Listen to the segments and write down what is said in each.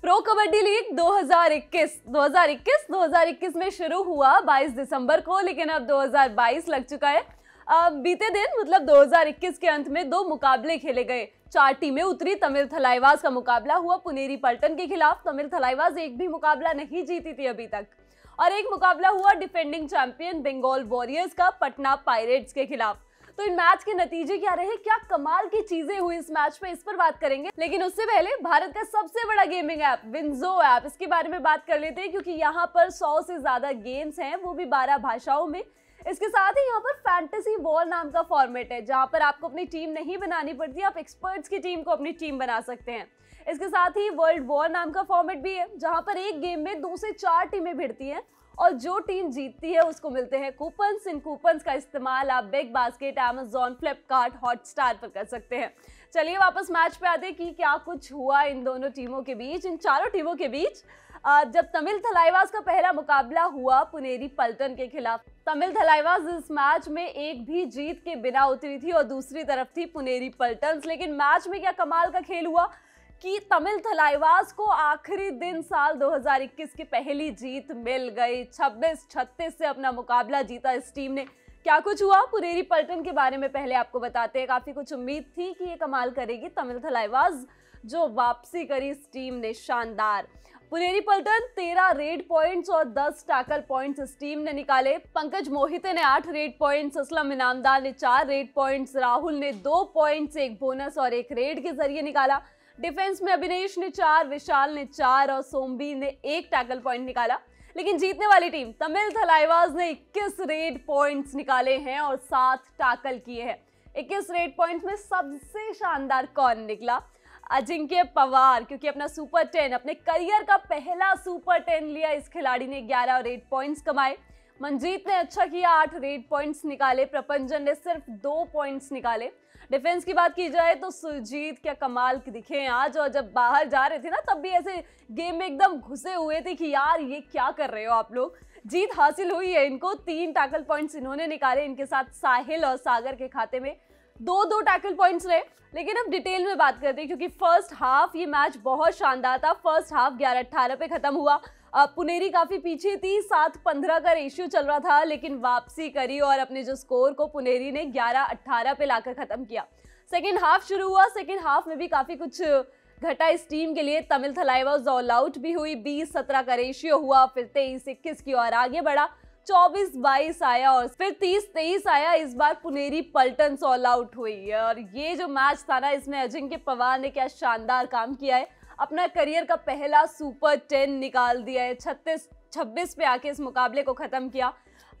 Pro kabaddi league 2021 में शुरू हुआ 22 दिसंबर को, लेकिन अब 2022 लग चुका है। बीते दिन मतलब 2021 के अंत में दो मुकाबले खेले गए, चार टीमें उतरी। तमिल थलाइवास का मुकाबला हुआ पुनेरी पल्टन के खिलाफ। तमिल थलाइवास एक भी मुकाबला नहीं जीती थी अभी तक। और एक मुकाबला हुआ डिफेंडिंग चैंपियन बंगाल वॉरियर्स का पटना पायरेट्स के खिलाफ। तो इन मैच के नतीजे क्या रहे, क्या कमाल की चीजें हुई इस मैच में, इस पर बात करेंगे। लेकिन उससे पहले भारत का सबसे बड़ा गेमिंग ऐप विंजो ऐप, इसके बारे में बात कर लेते हैं, क्योंकि यहाँ पर 100 से ज्यादा गेम्स हैं, वो भी 12 भाषाओं में। इसके साथ ही यहाँ पर फैंटेसी वॉर नाम का फॉर्मेट है, जहाँ पर आपको अपनी टीम नहीं बनानी पड़ती, आप एक्सपर्ट्स की टीम को अपनी टीम बना सकते हैं। इसके साथ ही वर्ल्ड वॉर नाम का फॉर्मेट भी है, जहाँ पर एक गेम में 2 से 4 टीमें भिड़ती हैं और जो टीम जीतती है उसको मिलते हैं कूपन्स। इन कूपन्स का इस्तेमाल आप big basket, Amazon, Flipkart, Hotstar पर कर सकते हैं। चलिए वापस मैच पे आते हैं कि क्या कुछ हुआ इन दोनों टीमों के बीच, इन चारों टीमों के बीच। जब तमिल थलाइवास का पहला मुकाबला हुआ पुनेरी पल्टन के खिलाफ, तमिल थलाइवास इस मैच में एक भी जीत के बिना उतरी थी और दूसरी तरफ थी पुनेरी पल्टन्स। लेकिन मैच में क्या कमाल का खेल हुआ कि तमिल थलाइवास को आखिरी दिन साल 2021 की पहली जीत मिल गई। 26-36 से अपना मुकाबला जीता इस टीम ने। क्या कुछ हुआ पुनेरी पल्टन के बारे में पहले आपको बताते हैं। काफ़ी कुछ उम्मीद थी कि ये कमाल करेगी तमिल थलाइवास, जो वापसी करी इस टीम ने शानदार। पुनेरी पल्टन 13 रेड पॉइंट्स और 10 टैकल पॉइंट्स इस टीम ने निकाले। पंकज मोहिते ने 8 रेड पॉइंट्स, असलम इनामदार ने 4 रेड पॉइंट्स, राहुल ने 2 पॉइंट्स, एक बोनस और एक रेड के जरिए निकाला। डिफेंस में अभिनेश ने 4, विशाल ने 4 और सोम्बी ने 1 टैकल पॉइंट निकाला। लेकिन जीतने वाली टीम तमिल थलाइवास ने 21 रेड पॉइंट्स निकाले हैं और 7 टैकल किए हैं। 21 रेड पॉइंट्स में सबसे शानदार कौन निकला, अजिंक्य पवार, क्योंकि अपना सुपर 10, अपने करियर का पहला सुपर 10 लिया इस खिलाड़ी ने। 11 रेड पॉइंट्स कमाए। मंजीत ने अच्छा किया, 8 रेड पॉइंट्स निकाले। प्रपंजन ने सिर्फ 2 पॉइंट्स निकाले। डिफेंस की बात की जाए तो सुरजीत क्या कमाल दिखे हैं आज। और जब बाहर जा रहे थे ना, तब भी ऐसे गेम में एकदम घुसे हुए थे कि यार ये क्या कर रहे हो आप लोग। जीत हासिल हुई है इनको। 3 टैकल पॉइंट्स इन्होंने निकाले। इनके साथ साहिल और सागर के खाते में 2-2 टैकल पॉइंट्स रहे। लेकिन अब डिटेल में बात करते हैं, क्योंकि फर्स्ट हाफ ये मैच बहुत शानदार था। फर्स्ट हाफ 11-18 पे ख़त्म हुआ। पुनेरी काफ़ी पीछे थी, 7-15 का रेशियो चल रहा था, लेकिन वापसी करी और अपने जो स्कोर को पुनेरी ने 11-18 पे लाकर ख़त्म किया। सेकेंड हाफ शुरू हुआ, सेकेंड हाफ में भी काफ़ी कुछ घटा इस टीम के लिए। तमिल थलाइवास ऑल आउट भी हुई, 20-17 का रेशियो हुआ। फिर 23-21 की ओर आगे बढ़ा, 24-22 आया और फिर 30-23 आया। इस बार पुनेरी पल्टन ऑल आउट हुई। और ये जो मैच था ना, इसमें अजिंक्य पवार ने क्या शानदार काम किया है। अपना करियर का पहला सुपर 10 निकाल दिया है। 36-26 पे आके इस मुकाबले को ख़त्म किया।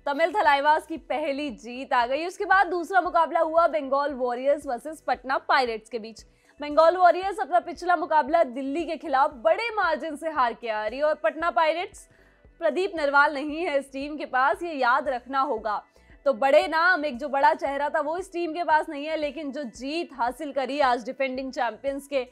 तमिल थलाइवास की पहली जीत आ गई। उसके बाद दूसरा मुकाबला हुआ Bengal warriors versus Patna pirates के बीच। बंगाल वॉरियर्स अपना पिछला मुकाबला दिल्ली के खिलाफ बड़े मार्जिन से हार के आ रही है। और पटना पायरेट्स, प्रदीप नरवाल नहीं है इस टीम के पास, ये याद रखना होगा। तो बड़े नाम, एक जो बड़ा चेहरा था वो इस टीम के पास नहीं है, लेकिन जो जीत हासिल करी आज डिफेंडिंग चैंपियंस के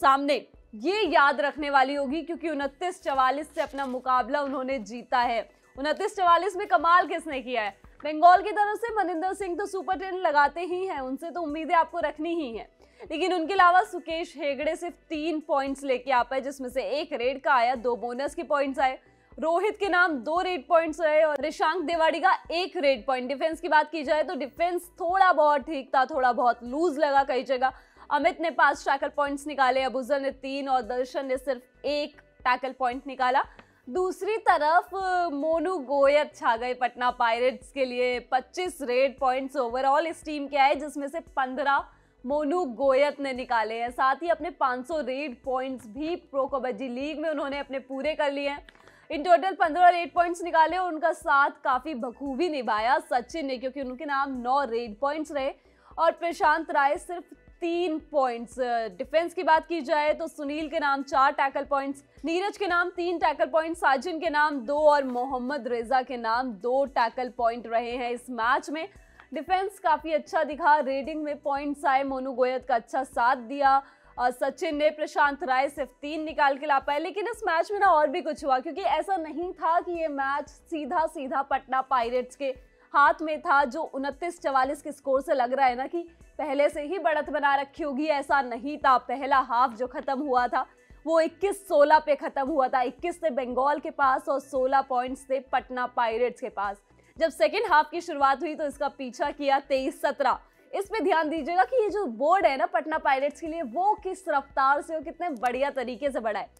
सामने, ये याद रखने वाली होगी, क्योंकि 29-44 से अपना मुकाबला उन्होंने जीता है। 29-44 में कमाल किसने किया है बंगाल की तरफ से? मनिंदर सिंह तो सुपर 10 लगाते ही हैं, उनसे तो उम्मीदें आपको रखनी ही हैं। लेकिन उनके अलावा सुकेश हेगड़े सिर्फ 3 पॉइंट्स लेके आ पाए, जिसमें से 1 रेड का आया, 2 बोनस के पॉइंट्स आए। रोहित के नाम 2 रेड पॉइंट्स रहे और रिशांक देवाड़ी का 1 रेड पॉइंट। डिफेंस की बात की जाए तो डिफेंस थोड़ा बहुत ठीक था, थोड़ा बहुत लूज लगा कई जगह। अमित ने 5 टैकल पॉइंट्स निकाले, अबूजर ने 3 और दर्शन ने सिर्फ 1 टैकल पॉइंट निकाला। दूसरी तरफ मोनू गोयत छा गए पटना पायरेट्स के लिए। 25 रेड पॉइंट्स ओवरऑल इस टीम के आए, जिसमें से 15 मोनू गोयत ने निकाले हैं। साथ ही अपने 500 रेड पॉइंट्स भी प्रो कबड्डी लीग में उन्होंने अपने पूरे कर लिए हैं। इन टोटल 15 रेड पॉइंट्स निकाले और उनका साथ काफ़ी बखूबी निभाया सचिन ने, क्योंकि उनके नाम 9 रेड पॉइंट्स रहे और प्रशांत राय सिर्फ 3 पॉइंट्स। डिफेंस की बात की जाए तो सुनील के नाम 4 टैकल पॉइंट्स, नीरज के नाम 3 टैकल पॉइंट्स, साजिन के नाम 2 और मोहम्मद रेजा के नाम 2 टैकल पॉइंट रहे हैं इस मैच में। डिफेंस काफ़ी अच्छा दिखा, रेडिंग में पॉइंट्स आए, मोनू गोयत का अच्छा साथ दिया और सचिन ने, प्रशांत राय सिर्फ 3 निकाल के ला पाए। लेकिन इस मैच में ना और भी कुछ हुआ, क्योंकि ऐसा नहीं था कि ये मैच सीधा सीधा पटना पायरेट्स के हाथ में था। जो 29-44 के स्कोर से लग रहा है ना कि पहले से ही बढ़त बना रखी होगी, ऐसा नहीं था। पहला हाफ जो खत्म हुआ था वो 21-16 पे खत्म हुआ था। 21 थे बंगाल के पास और 16 पॉइंट्स थे पटना पायरेट्स के पास। जब सेकेंड हाफ की शुरुआत हुई तो इसका पीछा किया 23-17। इस पे ध्यान दीजिएगा कि ये जो बोर्ड है ना पटना पायरेट्स के लिए, वो किस रफ्तार से और कितने बढ़िया तरीके से बढ़ा है।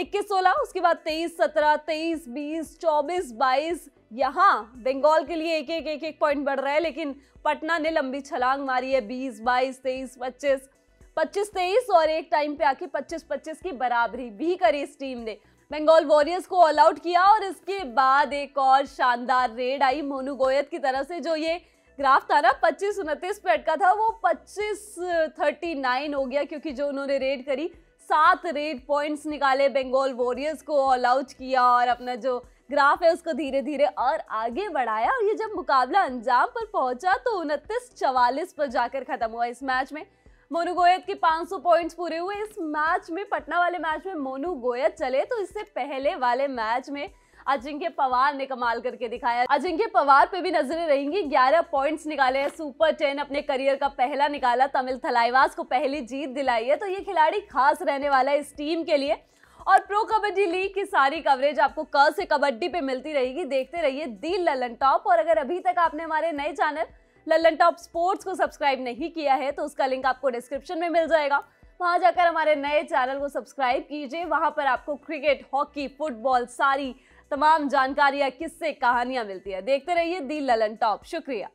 21-16, उसके बाद 23-17, 23-20, 24-22। यहाँ बंगाल के लिए एक पॉइंट बढ़ रहा है, लेकिन पटना ने लंबी छलांग मारी है। 20-22, 23-25, 25-23 और एक टाइम पे आके 25-25 की बराबरी भी करी इस टीम ने। बंगाल वॉरियर्स को ऑल आउट किया और इसके बाद एक और शानदार रेड आई मोनू गोयत की तरफ से। जो ये ग्राफ था ना 25-29 पे अटका था, वो 25-39 हो गया, क्योंकि जो उन्होंने रेड करी 7 रेड पॉइंट्स निकाले। बंगाल वॉरियर्स को ऑल आउट किया और अपना जो ग्राफ है उसको धीरे धीरे और आगे बढ़ाया। और ये जब मुकाबला अंजाम पर पहुंचा तो 29-44 पर जाकर खत्म हुआ। इस मैच में मोनू गोयत के 500 पॉइंट्स पूरे हुए। इस मैच में पटना वाले मैच में मोनू गोयत चले तो इससे पहले वाले मैच में अजिंक्य पवार ने कमाल करके दिखाया। अजिंक्य पवार पे भी नजरें रहेंगी। 11 पॉइंट्स निकाले हैं, सुपर 10 अपने करियर का पहला निकाला, तमिल थलाइवास को पहली जीत दिलाई है। तो ये खिलाड़ी खास रहने वाला है इस टीम के लिए। और प्रो कबड्डी लीग की सारी कवरेज आपको क से कबड्डी पे मिलती रहेगी। देखते रहिए दी लल्लनटॉप। और अगर अभी तक आपने हमारे नए चैनल लल्लनटॉप स्पोर्ट्स को सब्सक्राइब नहीं किया है तो उसका लिंक आपको डिस्क्रिप्शन में मिल जाएगा। वहाँ जाकर हमारे नए चैनल को सब्सक्राइब कीजिए। वहाँ पर आपको क्रिकेट, हॉकी, फुटबॉल, सारी तमाम जानकारियाँ, किस्से, कहानियाँ मिलती है। देखते रहिए दी लल्लनटॉप। शुक्रिया।